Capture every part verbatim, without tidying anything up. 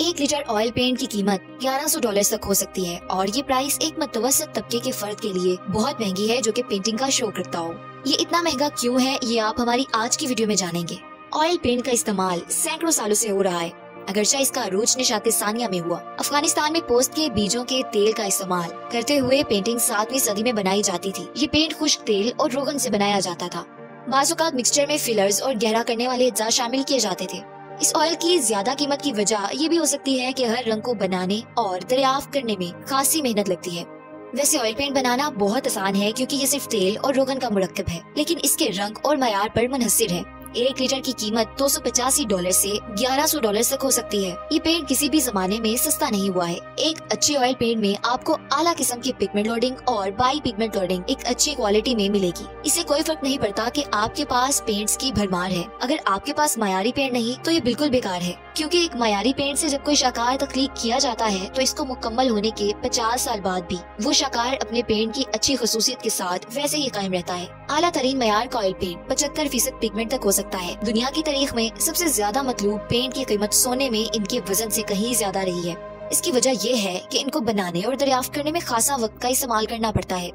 एक litre oil paint की कीमत ग्यारह सौ डॉलर तक हो सकती है और ये प्राइस एक मतवसत तबके के फर्द के लिए बहुत महंगी है जो कि पेंटिंग का शौक रखता हो। ये इतना महंगा क्यों है ये आप हमारी आज की वीडियो में जानेंगे। ऑयल पेंट का इस्तेमाल सैकड़ों सालों से हो रहा है, अगरचे इसका अरूज निशात सानिया में हुआ। अफगानिस्तान में पोस्त के बीजों के तेल का इस्तेमाल करते हुए पेंटिंग सातवीं सदी में बनाई जाती थी। ये पेंट खुश्क तेल और रोगन से बनाया जाता था। बाज़ात मिक्सचर में फिलर्स और गहरा करने वाले अज्जा शामिल किए जाते थे। इस ऑयल की ज्यादा कीमत की वजह ये भी हो सकती है कि हर रंग को बनाने और दरियाफ्त करने में खासी मेहनत लगती है। वैसे ऑयल पेंट बनाना बहुत आसान है क्योंकि ये सिर्फ तेल और रोगन का मुरक्कब है, लेकिन इसके रंग और मयार पर मुनहसर है। एक लीटर की कीमत दो सौ पचासी डॉलर से ग्यारह सौ डॉलर तक हो सकती है। ये पेंट किसी भी जमाने में सस्ता नहीं हुआ है। एक अच्छे ऑयल पेंट में आपको आला किस्म की पिगमेंट लोडिंग और बाई पिगमेंट लोडिंग एक अच्छी क्वालिटी में मिलेगी। इससे कोई फर्क नहीं पड़ता कि आपके पास पेंट्स की भरमार है, अगर आपके पास मयारी पेंट नहीं तो ये बिल्कुल बेकार है, क्योंकि एक मयारी पेंट से जब कोई शाकार तख्लीक किया जाता है तो इसको मुकम्मल होने के पचास साल बाद भी वो शाकार अपने पेंट की अच्छी खसूसियत के साथ वैसे ही कायम रहता है। आला तरीन मयार का ऑयल पेंट पचहत्तर फीसद पिगमेंट तक हो सकता है। दुनिया की तारीख में सबसे ज्यादा मतलूब पेंट की कीमत सोने में इनके वजन से कहीं ज्यादा रही है। इसकी वजह यह है कि इनको बनाने और दरियाफ्त करने में खासा वक्त का इस्तेमाल करना पड़ता है।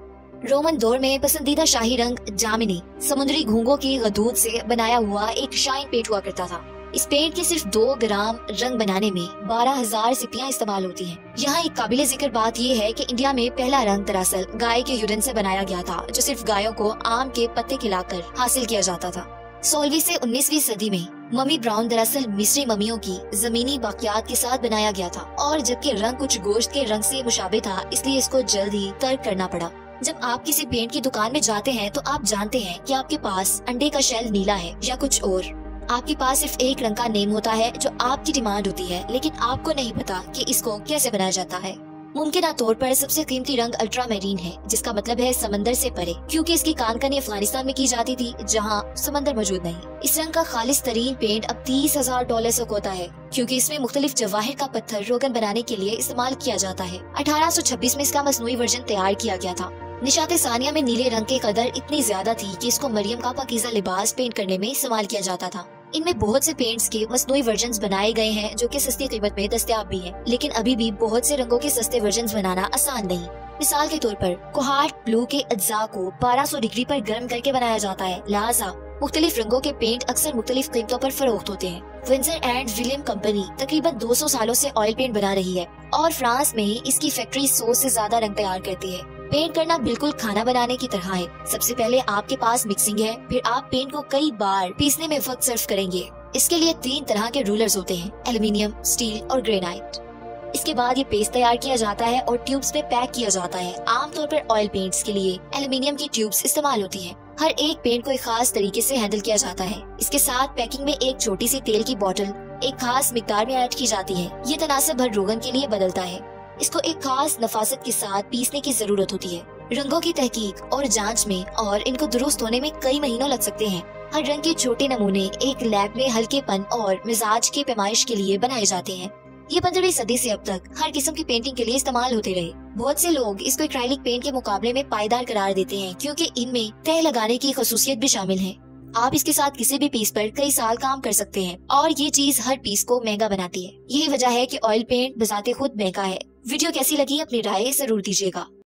रोमन दौर में पसंदीदा शाही रंग जामिनी समुद्री घोंघों के गदूद से बनाया हुआ एक शाइन पेंट हुआ करता था। इस पेंट के सिर्फ दो ग्राम रंग बनाने में बारह हजार सिपियाँ इस्तेमाल होती हैं। यहाँ एक काबिले जिक्र बात ये है कि इंडिया में पहला रंग दरअसल गाय के यूरिन से बनाया गया था, जो सिर्फ गायों को आम के पत्ते खिलाकर हासिल किया जाता था। सोलहवीं से उन्नीसवीं सदी में ममी ब्राउन दरअसल मिस्री ममियों की जमीनी बाकियात के साथ बनाया गया था, और जबकि रंग कुछ गोश्त के रंग से मुशाबे था इसलिए इसको जल्द ही तर्क करना पड़ा। जब आप किसी पेंट की दुकान में जाते हैं तो आप जानते हैं कि आपके पास अंडे का शेल नीला है या कुछ और। आपके पास सिर्फ एक रंग का नेम होता है जो आपकी डिमांड होती है, लेकिन आपको नहीं पता कि इसको कैसे बनाया जाता है। मुमकिन तौर पर सबसे कीमती रंग अल्ट्रामेरीन है, जिसका मतलब है समंदर से परे, क्योंकि इसकी कानकनी अफगानिस्तान में की जाती थी जहां समंदर मौजूद नहीं। इस रंग का खालिस तरीन पेंट अब तीस हजार डॉलर तक होता है, क्योंकि इसमें मुख्तलिफ जवाहिर का पत्थर रोगन बनाने के लिए इस्तेमाल किया जाता है। अठारह सौ छब्बीस में इसका मसनूई वर्जन तैयार किया गया था। निशाते सानिया में नीले रंग की कदर इतनी ज्यादा थी कि इसको मरियम का पाकीज़ा लिबास पेंट करने में इस्तेमाल किया जाता था। इनमें बहुत से पेंट्स के मस्नूई वर्जन्स बनाए गए हैं जो कि सस्ती कीमत में दस्तयाब भी हैं, लेकिन अभी भी बहुत से रंगों के सस्ते वर्जन्स बनाना आसान नहीं। मिसाल के तौर पर कोबाल्ट ब्लू के अज्जा को बारह सौ डिग्री पर गर्म करके बनाया जाता है, लिहाजा मुख्तलिफ रंगों के पेंट अक्सर मुख्तलिफ कीमतों पर फरोख्त होते हैं। विंसर एंड विलियम कंपनी तकरीबन दो सौ सालों से ऑयल पेंट बना रही है और फ्रांस में इसकी फैक्ट्री सौ से ज्यादा रंग तैयार करती है। पेंट करना बिल्कुल खाना बनाने की तरह है, सबसे पहले आपके पास मिक्सिंग है, फिर आप पेंट को कई बार पीसने में वक्त सर्व करेंगे। इसके लिए तीन तरह के रूलर्स होते हैं, एल्युमिनियम, स्टील और ग्रेनाइट। इसके बाद ये पेस्ट तैयार किया जाता है और ट्यूब्स में पैक किया जाता है। आमतौर पर ऑयल पेंट्स के लिए एल्युमिनियम की ट्यूब्स इस्तेमाल होती है। हर एक पेंट को एक खास तरीके से हैंडल किया जाता है। इसके साथ पैकिंग में एक छोटी सी तेल की बोतल एक खास मिकदार में ऐड की जाती है। ये तनासब हर रोगन के लिए बदलता है। इसको एक खास नफासत के साथ पीसने की जरूरत होती है। रंगों की तहकीक और जांच में और इनको दुरुस्त होने में कई महीनों लग सकते हैं। हर रंग के छोटे नमूने एक लैब में हल्केपन और मिजाज के पैमाइश के लिए बनाए जाते हैं। ये पंद्रहवीं सदी से अब तक हर किस्म की पेंटिंग के लिए इस्तेमाल होते रहे। बहुत से लोग इसको एक्रेलिक पेंट के मुकाबले में पायदार करार देते हैं क्योंकि इनमें तह लगाने की खसूसियत भी शामिल है। आप इसके साथ किसी भी पीस पर कई साल काम कर सकते हैं और ये चीज हर पीस को महंगा बनाती है। यही वजह है कि ऑयल पेंट बजाते खुद महंगा है। वीडियो कैसी लगी अपनी राय जरूर दीजिएगा।